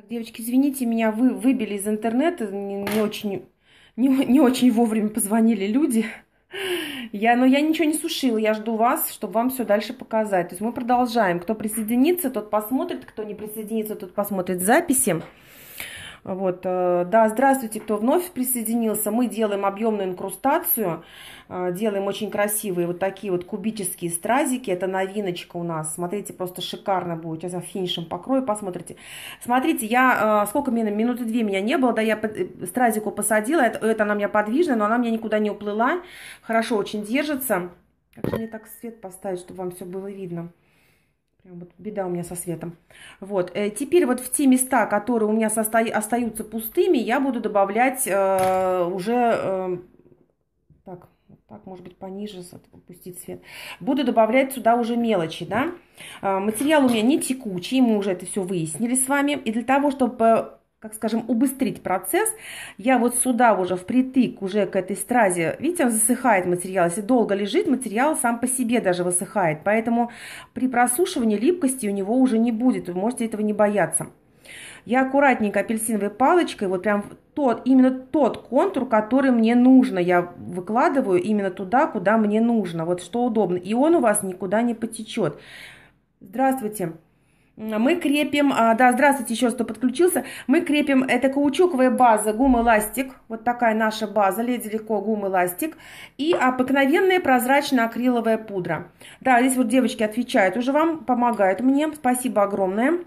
Так, девочки, извините, меня выбили из интернета, не очень вовремя позвонили люди. Но я ничего не сушила, я жду вас, чтобы вам все дальше показать. То есть мы продолжаем. Кто присоединится, тот посмотрит, кто не присоединится, тот посмотрит записи. Вот, да, здравствуйте, кто вновь присоединился. Мы делаем объемную инкрустацию, делаем очень красивые вот такие вот кубические стразики. Это новиночка у нас. Смотрите, просто шикарно будет. Сейчас я финишем покрою, посмотрите. Смотрите, я, сколько минуты две меня не было, да, я стразику посадила. Это она у меня подвижная, но она у меня никуда не уплыла. Хорошо очень держится. Как же мне так свет поставить, чтобы вам все было видно? Прям вот беда у меня со светом. Вот. Теперь вот в те места, которые у меня остаются пустыми, я буду добавлять так, может быть, пониже опустить свет. Буду добавлять сюда уже мелочи, да. Материал у меня не текучий, мы уже это все выяснили с вами. И для того, чтобы, как скажем, убыстрить процесс, я вот сюда уже впритык уже к этой стразе, видите, он засыхает материал, если долго лежит, материал сам по себе даже высыхает, поэтому при просушивании липкости у него уже не будет, вы можете этого не бояться. Я аккуратненько апельсиновой палочкой, вот прям именно тот контур, который мне нужно, я выкладываю именно туда, куда мне нужно, вот что удобно, и он у вас никуда не потечет. Здравствуйте! Мы крепим, да, здравствуйте, еще раз, кто подключился. Мы крепим, это каучуковая база гум-эластик, вот такая наша база, Леди Лико гум-эластик, и обыкновенная прозрачная акриловая пудра. Да, здесь вот девочки отвечают уже вам, помогают мне, спасибо огромное.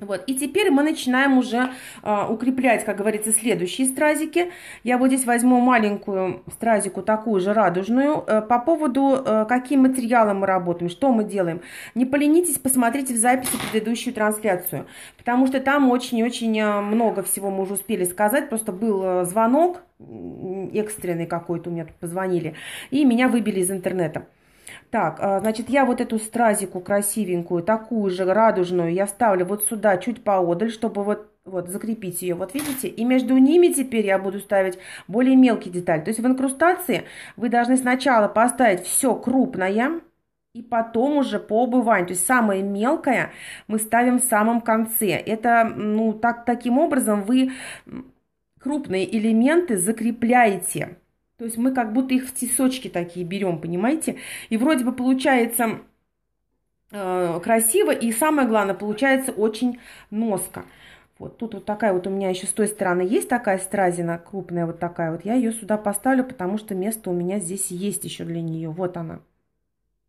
Вот, и теперь мы начинаем уже укреплять, как говорится, следующие стразики. Я вот здесь возьму маленькую стразику, такую же радужную. По поводу, какие материалы мы работаем, что мы делаем. Не поленитесь, посмотрите в записи предыдущую трансляцию, потому что там очень-очень много всего мы уже успели сказать. Просто был звонок экстренный какой-то, у меня тут позвонили, и меня выбили из интернета. Так, значит, я вот эту стразику красивенькую, такую же радужную, я ставлю вот сюда, чуть поодаль, чтобы вот закрепить ее. Вот видите? И между ними теперь я буду ставить более мелкие детали. То есть в инкрустации вы должны сначала поставить все крупное, и потом уже по убыванию. То есть самое мелкое мы ставим в самом конце. Это, ну, таким образом вы крупные элементы закрепляете. То есть мы как будто их в тесочки такие берем, понимаете? И вроде бы получается красиво, и самое главное, получается очень носка. Вот тут вот такая вот у меня еще с той стороны есть такая стразина крупная, вот такая вот. Я ее сюда поставлю, потому что место у меня здесь есть еще для нее. Вот она.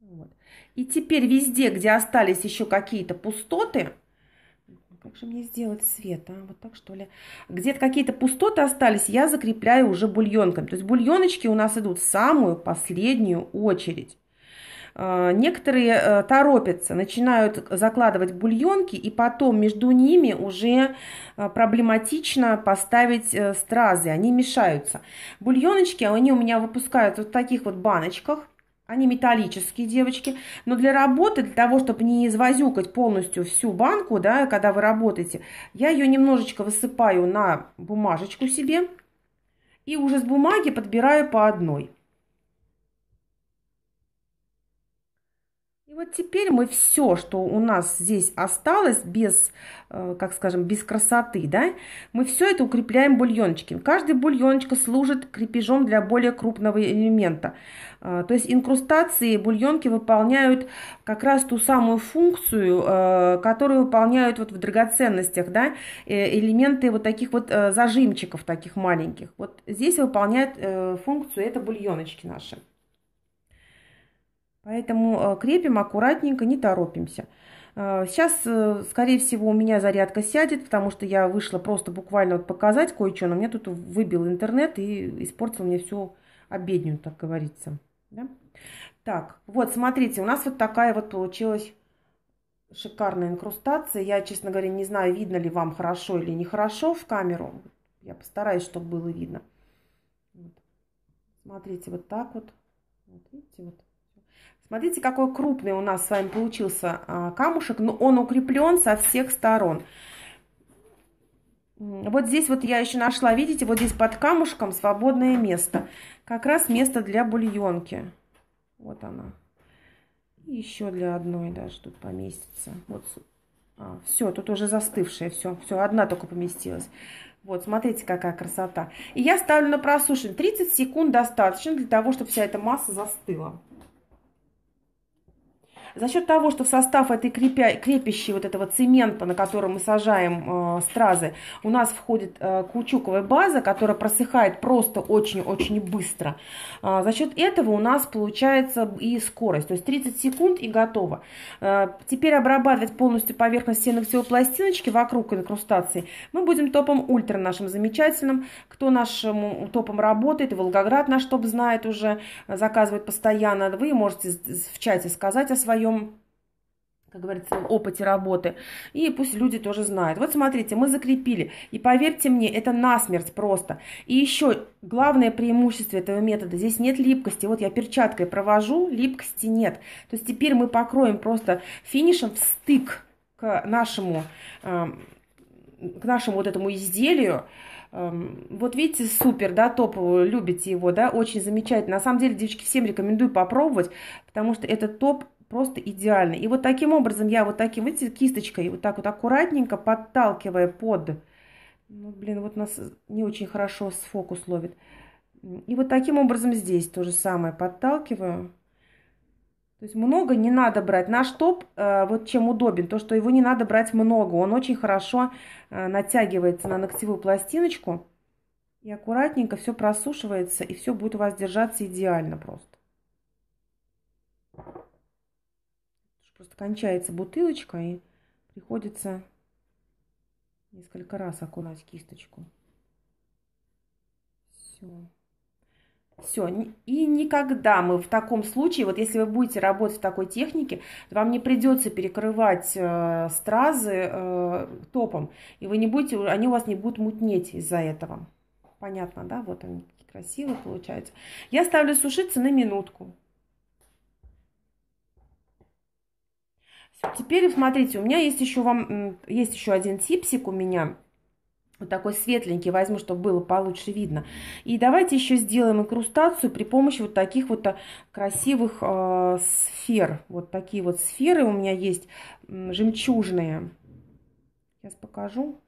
Вот. И теперь везде, где остались еще какие-то пустоты... Как же мне сделать свет, а? Вот так, что ли? Где-то какие-то пустоты остались, я закрепляю уже бульонками. То есть бульоночки у нас идут в самую последнюю очередь. Некоторые торопятся, начинают закладывать бульонки, и потом между ними уже проблематично поставить стразы, они мешаются. Бульоночки, они у меня выпускают вот в таких вот баночках. Они металлические, девочки, но для работы, для того, чтобы не извозюкать полностью всю банку, да, когда вы работаете, я ее немножечко высыпаю на бумажечку себе и уже с бумаги подбираю по одной. И вот теперь мы все, что у нас здесь осталось, без, как скажем, без красоты, да, мы все это укрепляем бульоночками. Каждая бульоночка служит крепежом для более крупного элемента. То есть инкрустации бульонки выполняют как раз ту самую функцию, которую выполняют вот в драгоценностях, да, элементы вот таких вот зажимчиков, таких маленьких. Вот здесь выполняют функцию это бульоночки наши. Поэтому крепим аккуратненько, не торопимся. Сейчас, скорее всего, у меня зарядка сядет, потому что я вышла просто буквально вот показать кое-что, но меня тут выбил интернет и испортил мне всю обедню, так говорится. Да? Так, вот, смотрите, у нас вот такая вот получилась шикарная инкрустация. Я, честно говоря, не знаю, видно ли вам хорошо или нехорошо в камеру. Я постараюсь, чтобы было видно. Вот. Смотрите, вот так вот. Вот видите, вот. Смотрите, какой крупный у нас с вами получился камушек, но он укреплен со всех сторон. Вот здесь вот я еще нашла, видите, вот здесь под камушком свободное место. Как раз место для бульонки. Вот она. И еще для одной даже тут поместится. Вот Все, тут уже застывшее, все, одна только поместилась. Вот, смотрите, какая красота. И я ставлю на просушивание. 30 секунд достаточно для того, чтобы вся эта масса застыла. За счет того, что в состав этой крепящей вот этого цемента, на котором мы сажаем стразы, у нас входит каучуковая база, которая просыхает просто очень-очень быстро. За счет этого у нас получается и скорость. То есть 30 секунд и готово. Теперь обрабатывать полностью поверхность стенок-пластиночки вокруг инкрустации мы будем топом ультра нашим замечательным. Кто нашим топом работает, и Волгоград наш топ знает уже, заказывает постоянно. Вы можете в чате сказать о своем, как говорится, опыте работы, и пусть люди тоже знают. Вот смотрите, мы закрепили, и поверьте мне, это насмерть просто. И еще главное преимущество этого метода: здесь нет липкости. Вот я перчаткой провожу, липкости нет. То есть теперь мы покроем просто финишем в стык к нашему вот этому изделию. Вот видите, супер, да, топовую, любите его, да, очень замечательно. На самом деле, девочки, всем рекомендую попробовать, потому что этот топ просто идеально. И вот таким образом я вот таким, видите, кисточкой вот так вот аккуратненько подталкивая под... Ну, блин, вот у нас не очень хорошо фокус ловит. И вот таким образом здесь то же самое подталкиваю. То есть много не надо брать. Наш топ вот чем удобен, то что его не надо брать много. Он очень хорошо натягивается на ногтевую пластиночку. И аккуратненько все просушивается, и все будет у вас держаться идеально просто. Просто кончается бутылочка, и приходится несколько раз окунать кисточку. Все. Все. И никогда мы в таком случае, вот если вы будете работать в такой технике, вам не придется перекрывать стразы топом, и вы не будете, они у вас не будут мутнеть из-за этого. Понятно, да? Вот они такие красивые получаются. Я ставлю сушиться на минутку. Теперь, смотрите, у меня есть еще один типсик у меня. Вот такой светленький возьму, чтобы было получше видно. И давайте еще сделаем инкрустацию при помощи вот таких вот красивых сфер. Вот такие вот сферы у меня есть, жемчужные. Сейчас покажу.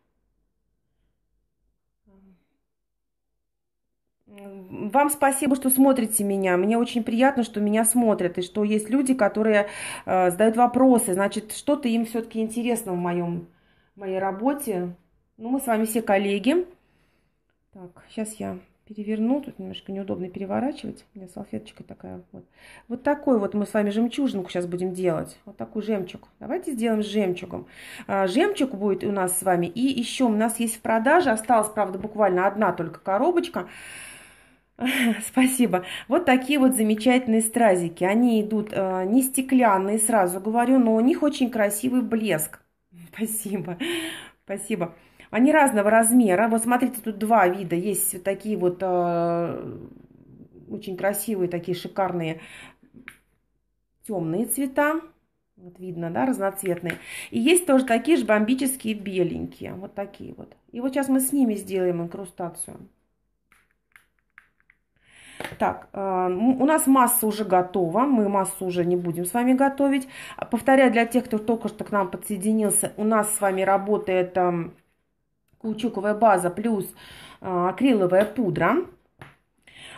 Вам спасибо, что смотрите меня. Мне очень приятно, что меня смотрят, и что есть люди, которые задают вопросы. Значит, что-то им все-таки интересно в моей работе. Ну, мы с вами все коллеги. Так, сейчас я переверну. Тут немножко неудобно переворачивать. У меня салфеточка такая. Вот, вот такой вот мы с вами жемчужинку сейчас будем делать. Вот такой жемчуг. Давайте сделаем с жемчугом. Жемчуг будет у нас с вами. И еще у нас есть в продаже. Осталась, правда, буквально одна только коробочка. Спасибо. Вот такие вот замечательные стразики. Они идут не стеклянные, сразу говорю, но у них очень красивый блеск. Спасибо. Спасибо. Они разного размера. Вот смотрите, тут два вида. Есть вот такие вот очень красивые, такие шикарные темные цвета. Вот видно, да, разноцветные. И есть тоже такие же бомбические беленькие. Вот такие вот. И вот сейчас мы с ними сделаем инкрустацию. Так, у нас масса уже готова, мы массу уже не будем с вами готовить. Повторяю, для тех, кто только что к нам подсоединился, у нас с вами работает каучуковая база плюс акриловая пудра.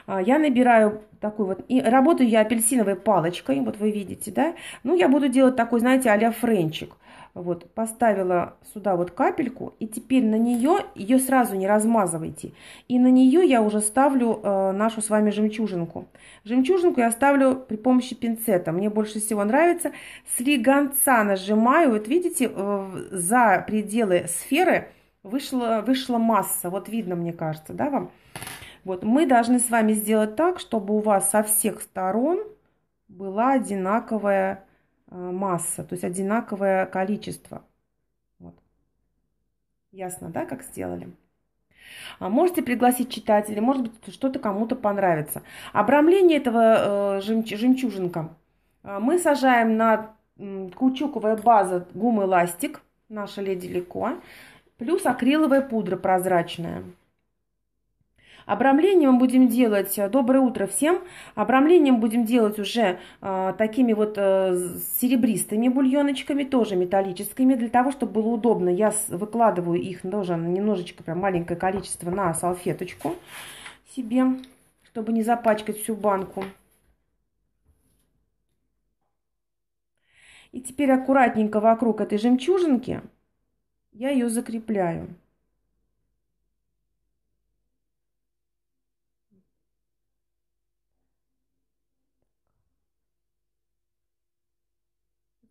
Я набираю такой вот, и работаю я апельсиновой палочкой, вот вы видите, да? Ну, я буду делать такой, знаете, а-ля френчик. Вот, поставила сюда вот капельку, и теперь на нее, ее сразу не размазывайте, и на нее я уже ставлю нашу с вами жемчужинку. Жемчужинку я ставлю при помощи пинцета, мне больше всего нравится. С легонца нажимаю, вот видите, за пределы сферы вышла масса, вот видно, мне кажется, да, вам? Вот, мы должны с вами сделать так, чтобы у вас со всех сторон была одинаковая масса, то есть одинаковое количество. Вот. Ясно, да, как сделали? Можете пригласить читателей, может быть, что-то кому-то понравится. Обрамление этого жемчужинка мы сажаем на каучуковая база гум-эластик, наша Леди Лико, плюс акриловая пудра прозрачная. Обрамлением будем делать, доброе утро всем, обрамлением будем делать уже такими вот серебристыми бульоночками, тоже металлическими, для того, чтобы было удобно. Я выкладываю их тоже немножечко, прям маленькое количество на салфеточку себе, чтобы не запачкать всю банку. И теперь аккуратненько вокруг этой жемчужинки я ее закрепляю.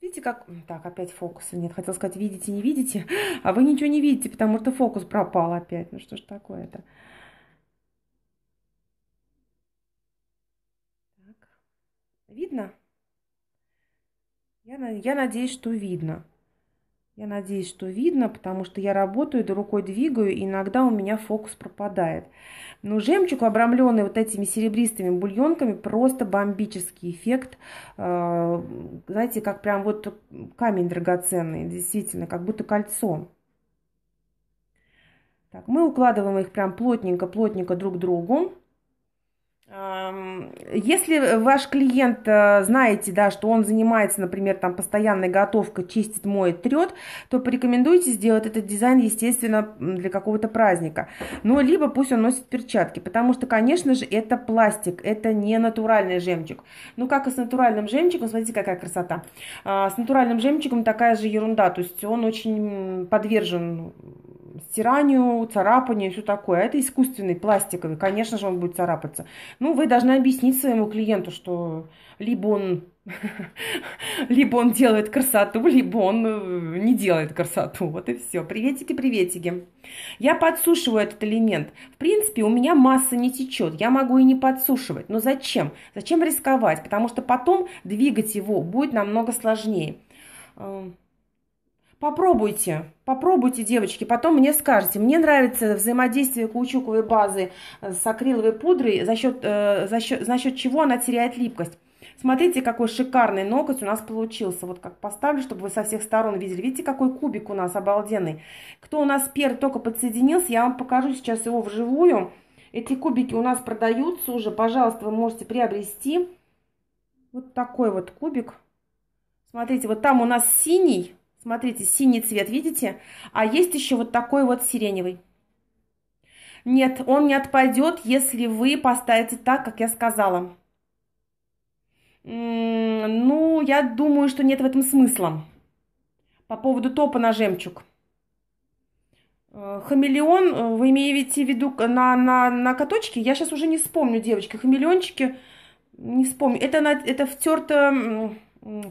Видите, как... Так, опять фокуса нет. Хотела сказать, видите, не видите? А вы ничего не видите, потому что фокус пропал опять. Ну что ж такое-то? Так. Видно? Я надеюсь, что видно. Я надеюсь, что видно, потому что я работаю, да рукой двигаю, и иногда у меня фокус пропадает. Но жемчуг, обрамленный вот этими серебристыми бульонками, просто бомбический эффект. Знаете, как прям вот камень драгоценный, действительно, как будто кольцо. Так, мы укладываем их прям плотненько-плотненько друг к другу. Если ваш клиент, знаете, да, что он занимается, например, там постоянной готовкой, чистит, моет, трет, то порекомендуйте сделать этот дизайн, естественно, для какого-то праздника. Ну, либо пусть он носит перчатки, потому что, конечно же, это пластик, это не натуральный жемчуг. Ну, как и с натуральным жемчугом, смотрите, какая красота. С натуральным жемчугом такая же ерунда, то есть он очень подвержен стиранию, царапанию и все такое. А это искусственный, пластиковый, конечно же, он будет царапаться. Ну, вы должны объяснить своему клиенту, что либо он делает красоту, либо он не делает красоту. Вот и все. Приветики, приветики. Я подсушиваю этот элемент. В принципе, у меня масса не течет. Я могу и не подсушивать. Но зачем? Зачем рисковать? Потому что потом двигать его будет намного сложнее. Попробуйте, девочки, потом мне скажете. Мне нравится взаимодействие каучуковой базы с акриловой пудрой, за счет чего она теряет липкость. Смотрите, какой шикарный ноготь у нас получился. Вот как поставлю, чтобы вы со всех сторон видели. Видите, какой кубик у нас обалденный. Кто у нас первый только подсоединился, я вам покажу сейчас его вживую. Эти кубики у нас продаются уже, пожалуйста, вы можете приобрести. Вот такой вот кубик. Смотрите, вот там у нас синий. Смотрите, синий цвет, видите? А есть еще вот такой вот сиреневый. Нет, он не отпадет, если вы поставите так, как я сказала. Ну, я думаю, что нет в этом смысла. По поводу топа на жемчуг. Хамелеон, вы имеете в виду на каточке? Я сейчас уже не вспомню, девочки. Хамелеончики, не вспомню. Это втерто,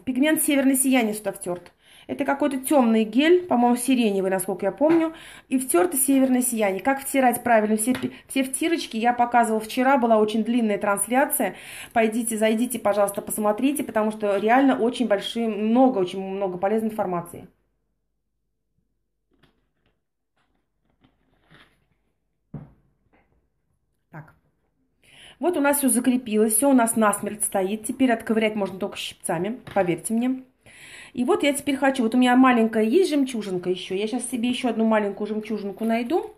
пигмент северное сияние сюда втерт. Это какой-то темный гель, по-моему, сиреневый, насколько я помню. И втерто северное сияние. Как втирать правильно все втирочки, я показывала вчера, была очень длинная трансляция. Пойдите, зайдите, пожалуйста, посмотрите, потому что реально очень много полезной информации. Так. Вот у нас все закрепилось, все у нас насмерть стоит. Теперь отковырять можно только щипцами, поверьте мне. И вот я теперь хочу, вот у меня маленькая есть жемчужинка еще, я сейчас себе еще одну маленькую жемчужинку найду.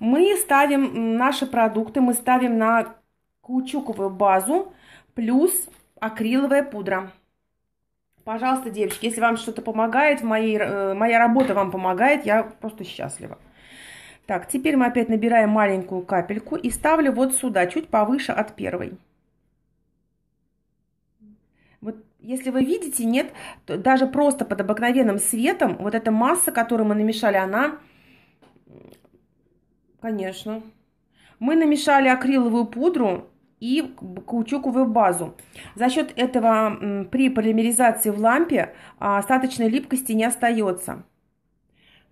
Мы ставим наши продукты, мы ставим на каучуковую базу плюс акриловая пудра. Пожалуйста, девочки, если вам что-то помогает, моя работа вам помогает, я просто счастлива. Так, теперь мы опять набираем маленькую капельку и ставлю вот сюда, чуть повыше от первой. Вот. Если вы видите, нет, то даже просто под обыкновенным светом вот эта масса, которую мы намешали, она, конечно, мы намешали акриловую пудру и каучуковую базу. За счет этого при полимеризации в лампе остаточной липкости не остается.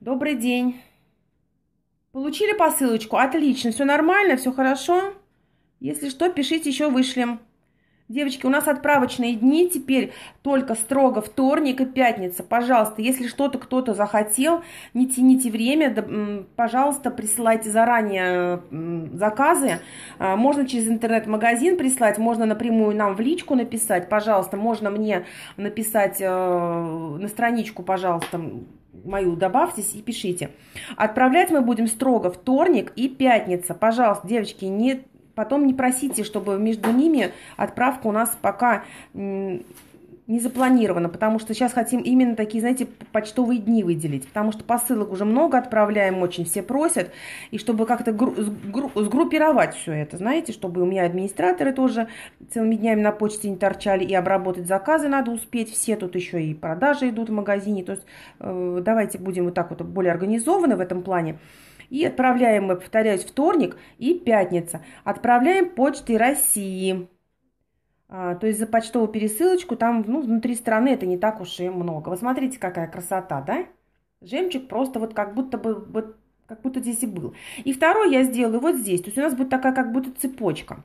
Добрый день. Получили посылочку? Отлично, все нормально, все хорошо. Если что, пишите, еще вышлем. Девочки, у нас отправочные дни теперь только строго вторник и пятница. Пожалуйста, если что-то кто-то захотел, не тяните время, да, пожалуйста, присылайте заранее заказы. Можно через интернет-магазин прислать, можно напрямую нам в личку написать, пожалуйста. Можно мне написать на страничку, пожалуйста, мою добавьтесь и пишите. Отправлять мы будем строго вторник и пятница. Пожалуйста, девочки, не, потом не просите, чтобы между ними отправка у нас пока не запланировано, потому что сейчас хотим именно такие, знаете, почтовые дни выделить, потому что посылок уже много отправляем, очень все просят, и чтобы как-то сгруппировать все это, знаете, чтобы у меня администраторы тоже целыми днями на почте не торчали, и обработать заказы надо успеть, все тут еще и продажи идут в магазине, то есть давайте будем вот так вот более организованы в этом плане. И отправляем мы, повторяюсь, вторник и пятница. Отправляем Почтой России. То есть за почтовую пересылочку там, ну, внутри страны это не так уж и много. Вы смотрите, какая красота, да? Жемчуг просто вот как будто бы, вот, как будто здесь и был. И второй я сделаю вот здесь. То есть у нас будет такая как будто цепочка.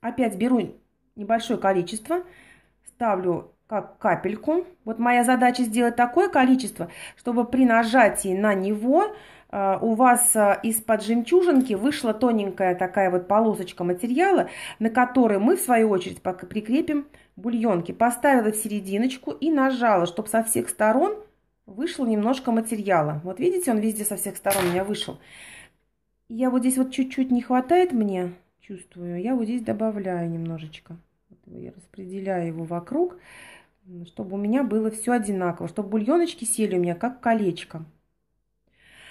Опять беру небольшое количество, ставлю как капельку. Вот моя задача сделать такое количество, чтобы при нажатии на него у вас из-под жемчужинки вышла тоненькая такая вот полосочка материала, на которой мы, в свою очередь, прикрепим бульонки. Поставила в серединочку и нажала, чтобы со всех сторон вышло немножко материала. Вот видите, он везде со всех сторон у меня вышел. Я вот здесь вот чуть-чуть не хватает мне, чувствую, я вот здесь добавляю немножечко. Я распределяю его вокруг, чтобы у меня было все одинаково, чтобы бульоночки сели у меня как колечко.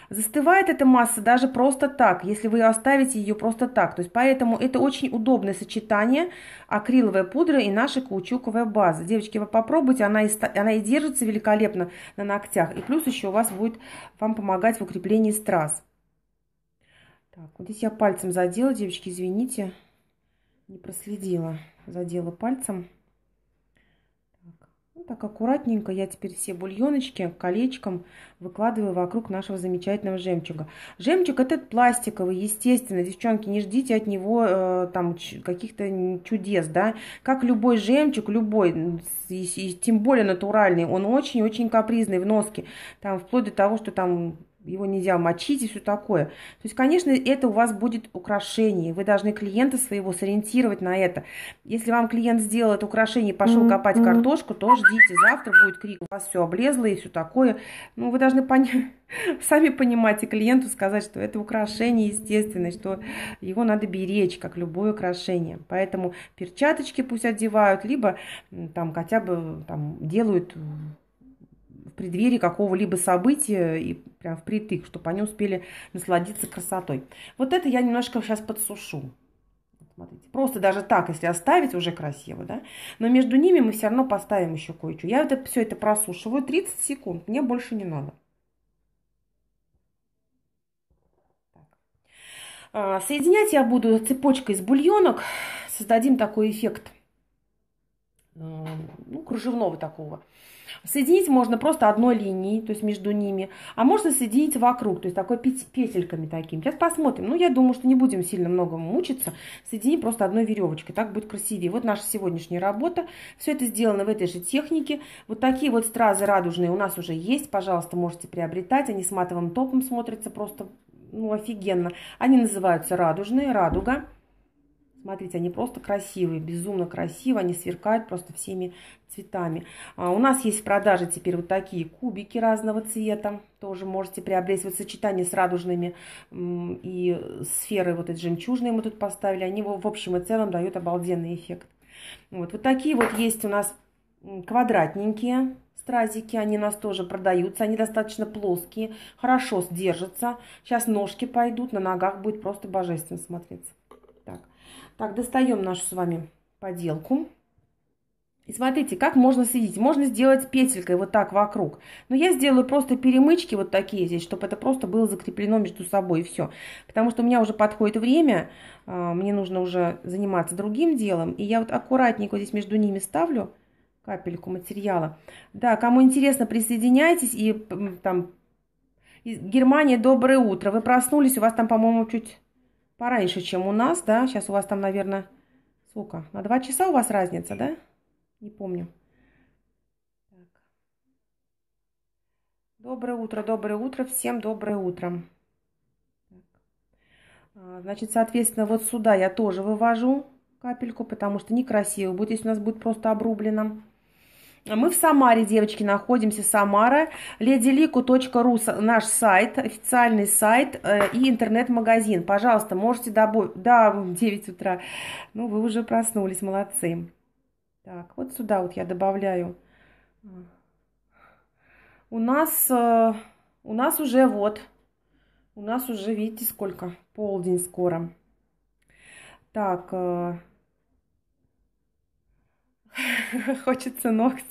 Застывает эта масса даже просто так, если вы оставите ее просто так. То есть поэтому это очень удобное сочетание акриловая пудра и наша каучуковая база. Девочки, вы попробуйте, она и держится великолепно на ногтях. И плюс еще у вас будет вам помогать в укреплении страз. Так, вот здесь я пальцем задела, девочки, извините, не проследила. Задела пальцем. Так. Вот так аккуратненько я теперь все бульоночки колечком выкладываю вокруг нашего замечательного жемчуга. Жемчуг этот пластиковый, естественно, девчонки, не ждите от него там каких-то чудес, да. Как любой жемчуг, любой, и тем более натуральный, он очень-очень капризный в носке, там вплоть до того, что там его нельзя мочить и все такое. То есть, конечно, это у вас будет украшение. Вы должны клиента своего сориентировать на это. Если вам клиент сделал это украшение и пошел копать картошку, то ждите. Завтра будет крик. У вас все облезло и все такое. Ну, вы должны сами понимать и клиенту сказать, что это украшение естественное, что его надо беречь, как любое украшение. Поэтому перчаточки пусть одевают, либо там хотя бы там делают в преддверии какого-либо события и прям впритык, чтобы они успели насладиться красотой. Вот это я немножко сейчас подсушу. Смотрите, просто даже так, если оставить, уже красиво, да? Но между ними мы все равно поставим еще кое-что. Я вот это, все это просушиваю 30 секунд, мне больше не надо. Так. Соединять я буду цепочкой из бульонок. Создадим такой эффект, ну, кружевного такого. Соединить можно просто одной линией, то есть между ними, а можно соединить вокруг, то есть такой петельками таким. Сейчас посмотрим. Ну, я думаю, что не будем сильно много мучиться. Соединим просто одной веревочкой, так будет красивее. Вот наша сегодняшняя работа. Все это сделано в этой же технике. Вот такие вот стразы радужные у нас уже есть. Пожалуйста, можете приобретать. Они с матовым топом смотрятся просто, ну, офигенно. Они называются радужные, радуга. Смотрите, они просто красивые, безумно красиво, они сверкают просто всеми цветами. У нас есть в продаже теперь вот такие кубики разного цвета. Тоже можете приобрести. Вот сочетание с радужными и сферой вот этой жемчужной мы тут поставили. Они в общем и целом дают обалденный эффект. Вот такие вот есть у нас квадратненькие стразики, они у нас тоже продаются, они достаточно плоские, хорошо держатся. Сейчас ножки пойдут, на ногах будет просто божественно смотреться. Так, достаем нашу с вами поделку. И смотрите, как можно следить. Можно сделать петелькой вот так вокруг. Но я сделаю просто перемычки вот такие здесь, чтобы это просто было закреплено между собой и все. Потому что у меня уже подходит время, мне нужно уже заниматься другим делом. И я вот аккуратненько здесь между ними ставлю капельку материала. Да, кому интересно, присоединяйтесь. И там Германия, доброе утро. Вы проснулись, у вас там, по-моему, чуть пораньше, чем у нас, да? Сейчас у вас там, наверное, сколько? На 2 часа у вас разница, да? Не помню. Так. Доброе утро, всем доброе утро. Так. Значит, соответственно, вот сюда я тоже вывожу капельку, потому что некрасиво будет, если у нас будет просто обрублено. Мы в Самаре, девочки, находимся. Самара, ledilico.ru наш сайт, официальный сайт и интернет-магазин. Пожалуйста, можете добавить... Да, 9 утра. Ну, вы уже проснулись, молодцы. Так, вот сюда вот я добавляю. У нас уже вот. У нас уже, видите, сколько? Полдень скоро. Так... Хочется ногти.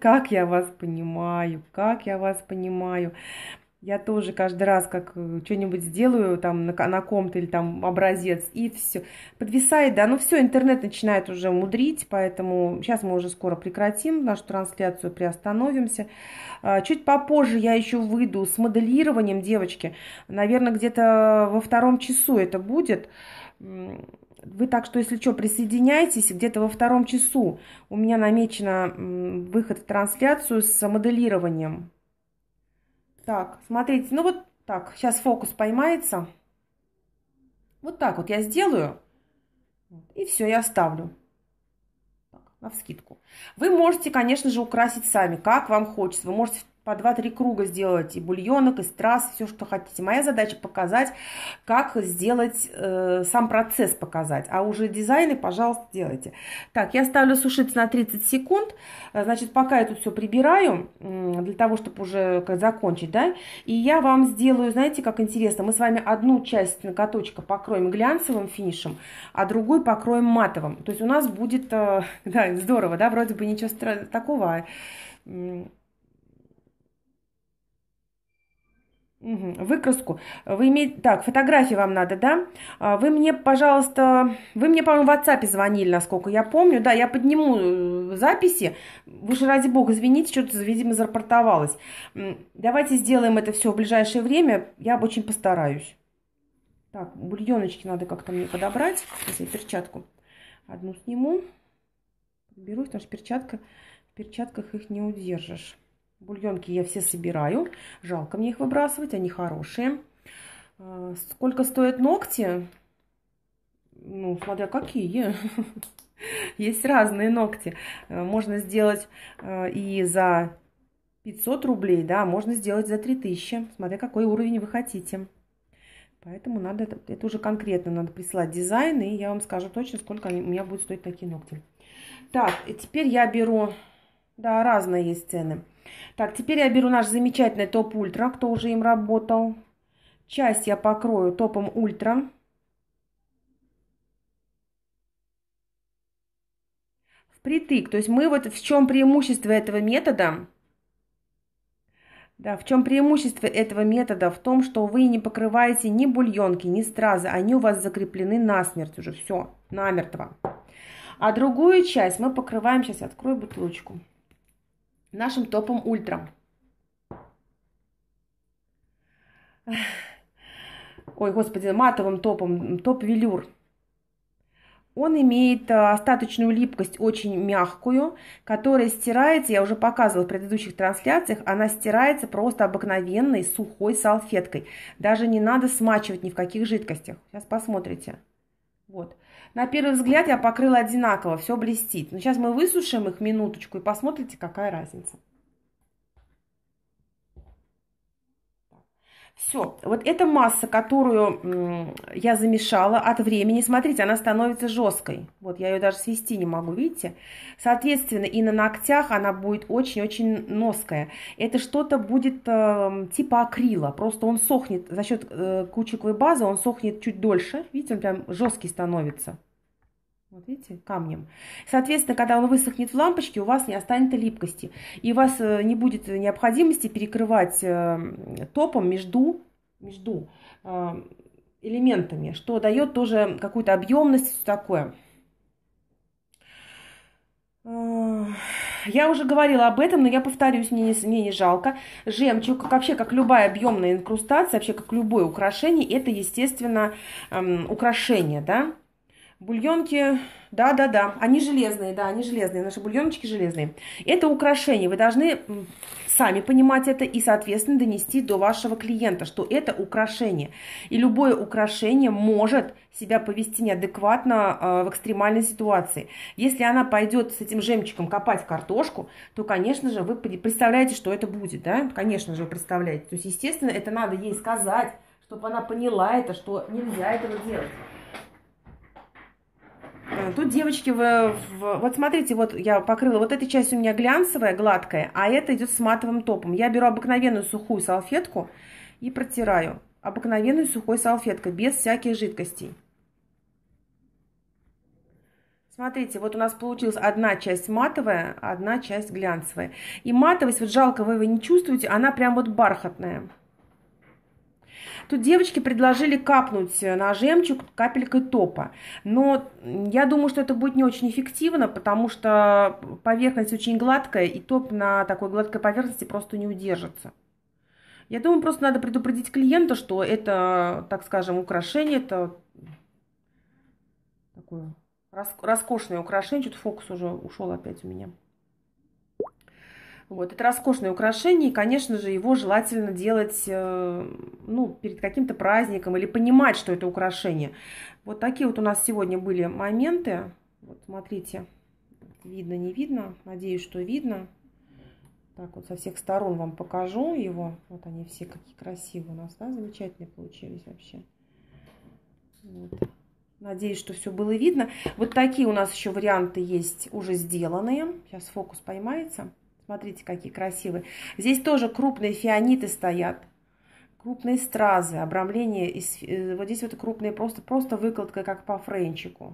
Как я вас понимаю, как я вас понимаю. Я тоже каждый раз как что-нибудь сделаю там на ком-то или там образец, и все. Подвисает, да, ну все, интернет начинает уже мудрить, поэтому сейчас мы уже скоро прекратим нашу трансляцию, приостановимся. Чуть попозже я еще выйду с моделированием, девочки. Наверное, где-то во втором часу это будет. Вы так что, если что, присоединяйтесь, где-то во втором часу у меня намечено выход в трансляцию с моделированием. Так, смотрите, ну вот так, сейчас фокус поймается. Вот так вот я сделаю, и все, я оставлю. Навскидку. Вы можете, конечно же, украсить сами, как вам хочется. Вы можете по 2-3 круга сделать и бульонок, и страз, все, что хотите. Моя задача показать, как сделать, сам процесс показать. А уже дизайны, пожалуйста, делайте. Так, я ставлю сушиться на 30 секунд. Значит, пока я тут все прибираю, для того, чтобы уже закончить, да. И я вам сделаю, знаете, как интересно. Мы с вами одну часть ноготочка покроем глянцевым финишем, а другую покроем матовым. То есть у нас будет, да, здорово, да, вроде бы ничего такого... Выкраску. Вы имеете... Так, фотографии вам надо, да? Вы мне, пожалуйста... Вы мне, по-моему, в WhatsApp звонили, насколько я помню. Да, я подниму записи. Вы же, ради бога, извините, что-то, видимо, зарапортовалось. Давайте сделаем это все в ближайшее время. Я очень постараюсь. Так, бульоночки надо как-то мне подобрать. Сейчас я перчатку одну сниму. Беру, потому что в перчатках их не удержишь. Бульонки я все собираю. Жалко мне их выбрасывать, они хорошие. Сколько стоят ногти? Ну, смотря какие. Есть разные ногти. Можно сделать и за 500 рублей, да, можно сделать за 3000. Смотря какой уровень вы хотите. Поэтому надо, это уже конкретно надо присылать дизайн, и я вам скажу точно, сколько у меня будут стоить такие ногти. Так, и теперь я беру... Да, разные есть цены. Так, теперь я беру наш замечательный топ ультра, кто уже им работал. Часть я покрою топом ультра. Впритык. То есть мы вот в чем преимущество этого метода? Да, в чем преимущество этого метода? В том, что вы не покрываете ни бульонки, ни стразы. Они у вас закреплены насмерть уже. Все, намертво. А другую часть мы покрываем, сейчас я открою бутылочку, нашим топом ультра. Ой, господи, матовым топом, топ-велюр. Он имеет остаточную липкость, очень мягкую, которая стирается, я уже показывала в предыдущих трансляциях, она стирается просто обыкновенной сухой салфеткой. Даже не надо смачивать ни в каких жидкостях. Сейчас посмотрите. Вот. На первый взгляд я покрыла одинаково, все блестит. Но сейчас мы высушим их минуточку и посмотрите, какая разница. Все, вот эта масса, которую я замешала от времени, смотрите, она становится жесткой. Вот я ее даже свести не могу, видите? Соответственно, и на ногтях она будет очень-очень ноская. Это что-то будет типа акрила, просто он сохнет за счет каучуковой базы, он сохнет чуть дольше. Видите, он прям жесткий становится. Вот видите, камнем. Соответственно, когда он высохнет в лампочке, у вас не останется липкости. И у вас не будет необходимости перекрывать топом между элементами, что дает тоже какую-то объемность и все такое. Я уже говорила об этом, но я повторюсь, мне не жалко. Жемчуг, вообще как любая объемная инкрустация, вообще как любое украшение, это, естественно, украшение, да. Бульонки, да-да-да, они железные, да, они железные, наши бульоночки железные. Это украшение, вы должны сами понимать это и, соответственно, донести до вашего клиента, что это украшение. И любое украшение может себя повести неадекватно в экстремальной ситуации. Если она пойдет с этим жемчугом копать картошку, то, конечно же, вы представляете, что это будет, да, конечно же, вы представляете. То есть, естественно, это надо ей сказать, чтобы она поняла это, что нельзя этого делать. Тут, девочки, вот смотрите, вот я покрыла, вот эта часть у меня глянцевая, гладкая, а это идет с матовым топом. Я беру обыкновенную сухую салфетку и протираю. Обыкновенную сухой салфеткой, без всяких жидкостей. Смотрите, вот у нас получилась одна часть матовая, одна часть глянцевая. И матовость, вот жалко, вы его не чувствуете, она прям вот бархатная. Тут девочки предложили капнуть на жемчуг капелькой топа. Но я думаю, что это будет не очень эффективно, потому что поверхность очень гладкая, и топ на такой гладкой поверхности просто не удержится. Я думаю, просто надо предупредить клиента, что это, так скажем, украшение, это такое роскошное украшение. Чуть фокус уже ушел опять у меня. Вот, это роскошное украшение, и, конечно же, его желательно делать, ну, перед каким-то праздником или понимать, что это украшение. Вот такие вот у нас сегодня были моменты. Вот, смотрите, видно, не видно, надеюсь, что видно. Так, вот со всех сторон вам покажу его. Вот они все какие красивые у нас, да, замечательные получились вообще. Вот. Надеюсь, что все было видно. Вот такие у нас еще варианты есть, уже сделанные. Сейчас фокус поймается. Смотрите, какие красивые. Здесь тоже крупные фианиты стоят. Крупные стразы, обрамление. Вот здесь вот крупные, просто выкладка, как по френчику.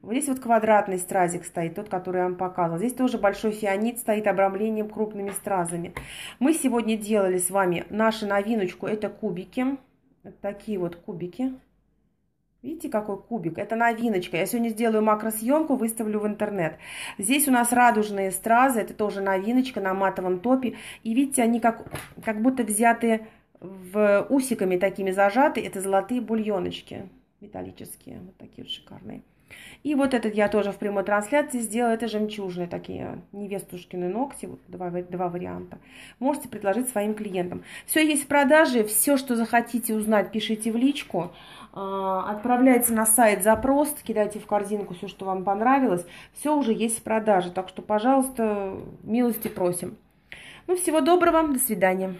Вот здесь вот квадратный стразик стоит, тот, который я вам показывала. Здесь тоже большой фианит стоит, обрамлением крупными стразами. Мы сегодня делали с вами нашу новиночку. Это кубики. Вот такие вот кубики. Видите, какой кубик? Это новиночка. Я сегодня сделаю макросъемку, выставлю в интернет. Здесь у нас радужные стразы. Это тоже новиночка на матовом топе. И видите, они как будто взяты в усиками такими зажаты. Это золотые бульоночки металлические. Вот такие вот шикарные. И вот этот я тоже в прямой трансляции сделала. Это жемчужные такие невестушкины ногти. Вот два варианта. Можете предложить своим клиентам. Все есть в продаже. Все, что захотите узнать, пишите в личку. Отправляйте на сайт запрос, кидайте в корзинку все, что вам понравилось. Все уже есть в продаже, так что, пожалуйста, милости просим. Ну, всего доброго, до свидания.